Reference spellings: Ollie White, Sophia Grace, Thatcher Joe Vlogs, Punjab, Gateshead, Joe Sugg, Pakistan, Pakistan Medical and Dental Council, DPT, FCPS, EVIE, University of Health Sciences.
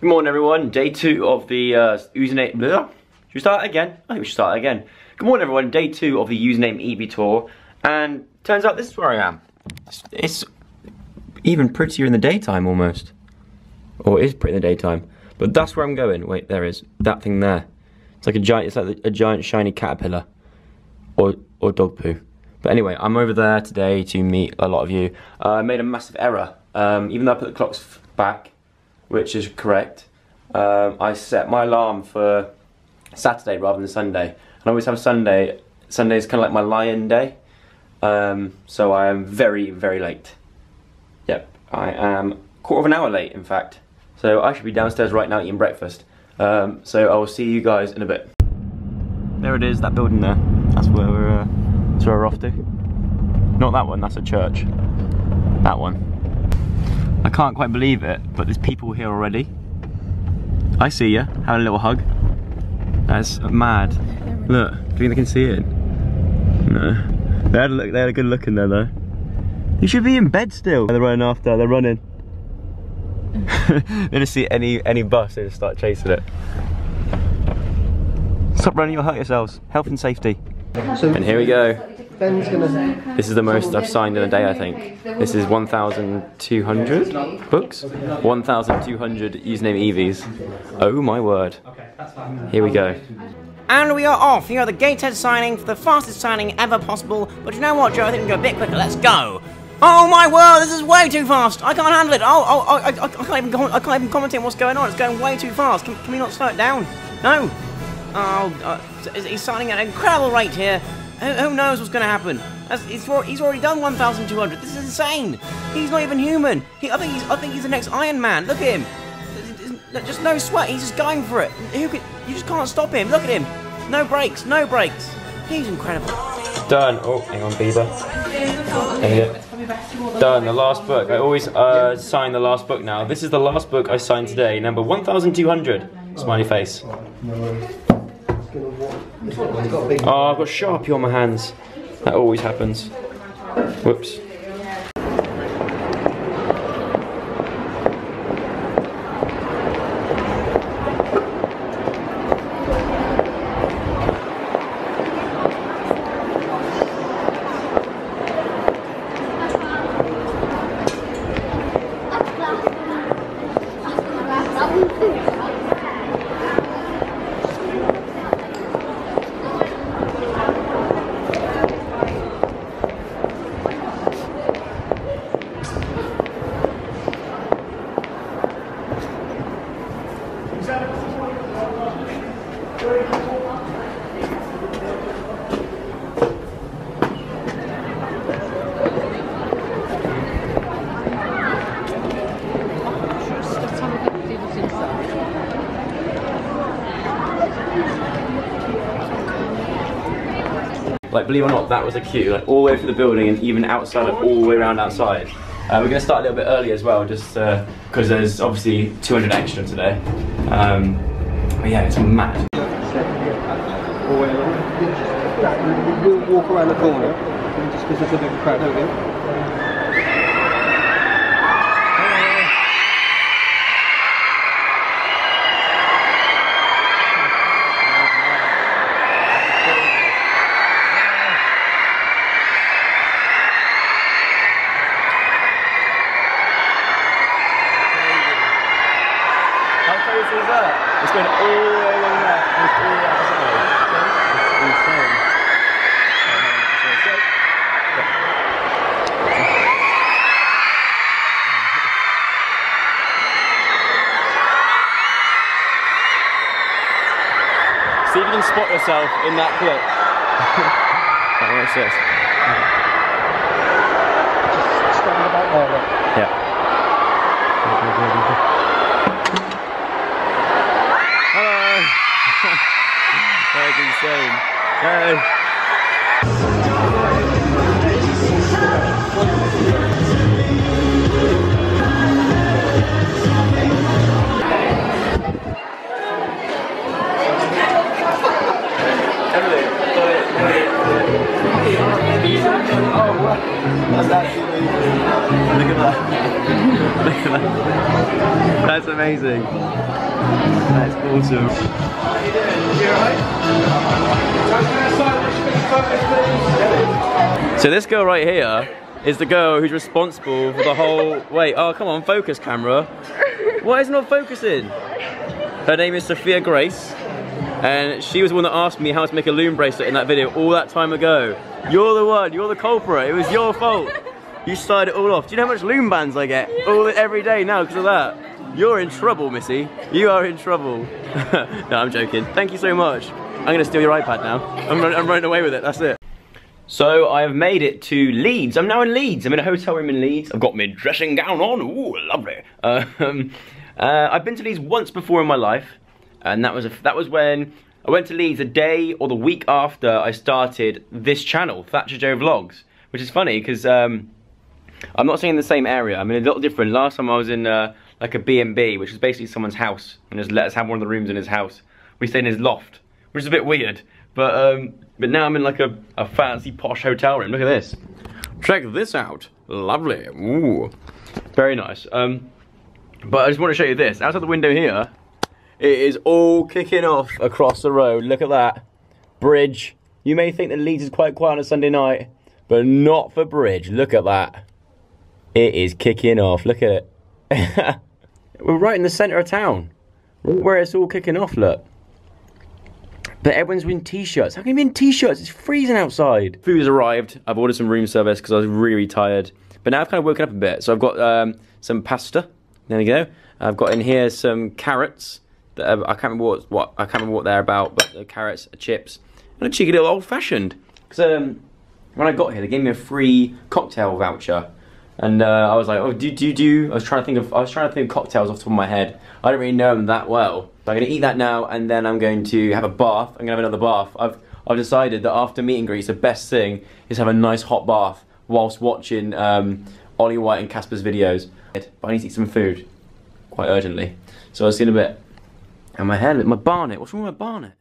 Good morning, everyone. Day 2 of the username. Bleh. Should we start again? I think we should start again. Good morning, everyone. Day 2 of the username EB tour, and turns out this is where I am. It's even prettier in the daytime almost, or it is pretty in the daytime. But that's where I'm going. Wait, there is that thing there. It's like a giant. It's like a giant shiny caterpillar, or dog poo. But anyway, I'm over there today to meet a lot of you. I made a massive error. Even though I put the clocks back, which is correct, I set my alarm for Saturday rather than Sunday. And I always have Sunday. Sunday is kind of like my lion day, so I am very, very late. Yep, I am 1/4 of an hour late, in fact. So I should be downstairs right now eating breakfast. So I will see you guys in a bit. There it is, that building there. That's where we're off to. Not that one, that's a church. That one. I can't quite believe it, but there's people here already. I see ya, have a little hug. That's mad. Look, do you think they can see it? No. They had a good look in there though. You should be in bed still. They're running after, they're running. They just see any bus, they just start chasing it. Stop running, you'll hurt yourselves. Health and safety. And here we go. This is the most I've signed in a day, I think. This is 1,200 books, 1,200 username EVs. Oh my word. Here we go. And we are off. Here are the Gateshead signing, for the fastest signing ever possible. But you know what, Joe? I think we can go a bit quicker. Let's go. Oh my word! This is way too fast. I can't handle it. I can't even. I can't even comment on what's going on. It's going way too fast. Can we not slow it down? No. Oh, he's signing at an incredible rate here. Who knows what's going to happen? He's already done 1,200. This is insane. He's not even human. I think he's the next Iron Man. Look at him. Just no sweat. He's just going for it. You just can't stop him. Look at him. No brakes. No brakes. He's incredible. Done. Oh, hang on, Bieber. Done. The last book. I always sign the last book now. This is the last book I signed today. Number 1,200. Smiley face. Oh, I've got Sharpie on my hands. That always happens. Whoops. Like, believe it or not, that was a queue, like all the way through the building and even outside, like, all the way around outside. We're going to start a little bit early as well, just because there's obviously 200 extra today. But yeah, it's mad. We'll walk around the corner, just because there's a bit of a crowd, don't we? It's going all the way along there, and it's all outside. It's insane. See if you can spot yourself in that clip. That's it. Just stand about there, look. Yeah. That is insane. Emily, oh, that's actually... Look at that. That's awesome. How are you doing? You alright? So this girl right here is the girl who's responsible for the whole... Wait, oh come on, focus camera. Why is it not focusing? Her name is Sophia Grace. And she was the one that asked me how to make a loom bracelet in that video all that time ago. You're the one, you're the culprit, it was your fault. You started it all off. Do you know how much loom bans I get? All every day now because of that. You're in trouble, Missy. You are in trouble. No, I'm joking. Thank you so much. I'm going to steal your iPad now. I'm running away with it, that's it. So I have made it to Leeds. I'm now in Leeds. I'm in a hotel room in Leeds. I've got my dressing gown on. Ooh, lovely. I've been to Leeds once before in my life. And that was when I went to Leeds the day or the week after I started this channel, Thatcher Joe Vlogs. Which is funny because I'm not staying in the same area. I'm in a little different. Last time I was in like a B&B, which is basically someone's house. And just let us have one of the rooms in his house. We stayed in his loft, which is a bit weird. But now I'm in like a fancy posh hotel room. Look at this. Check this out. Lovely. Ooh. Very nice. But I just want to show you this. Outside the window here, it is all kicking off across the road. Look at that. Bridge. You may think that Leeds is quite quiet on a Sunday night, but not for bridge. Look at that. It is kicking off. Look at it. We're right in the centre of town. Where it's all kicking off, look. But everyone's in t-shirts. How can you be in t-shirts? It's freezing outside. Food has arrived. I've ordered some room service because I was really tired. But now I've kind of woken up a bit. So I've got some pasta. There we go. I've got in here some carrots. I can't remember what they're about, but the carrots, chips, and a cheeky little old-fashioned. Because when I got here, they gave me a free cocktail voucher, and I was like, oh, I was trying to think of cocktails off the top of my head. I don't really know them that well. So I'm gonna eat that now, and then I'm going to have a bath. I'm gonna have another bath. I've decided that after meet and greets, the best thing is have a nice hot bath whilst watching Ollie White and Casper's videos. But I need to eat some food quite urgently, so I'll see you in a bit. And my hair, my barnet, what's wrong with my barnet?